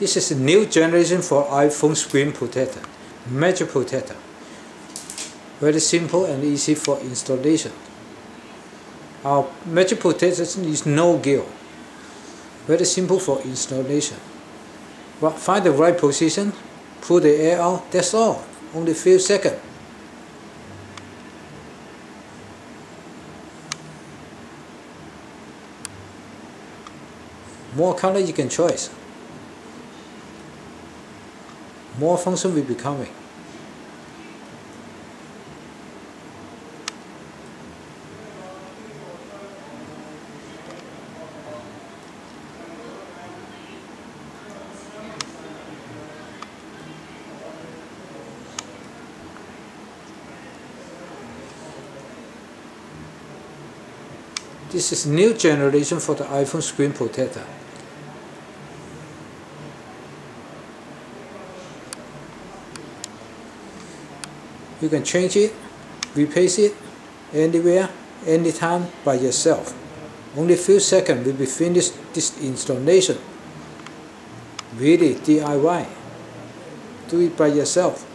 This is a new generation for iPhone screen protector, Magic Protector. Very simple and easy for installation. Our Magic Protector is no gear. Very simple for installation. Well, find the right position, pull the air out, that's all. Only a few seconds. More color you can choose. More function will be coming. This is new generation for the iPhone screen protector. You can change it, replace it, anywhere, anytime by yourself. Only a few seconds will be finished this installation. Really DIY. Do it by yourself.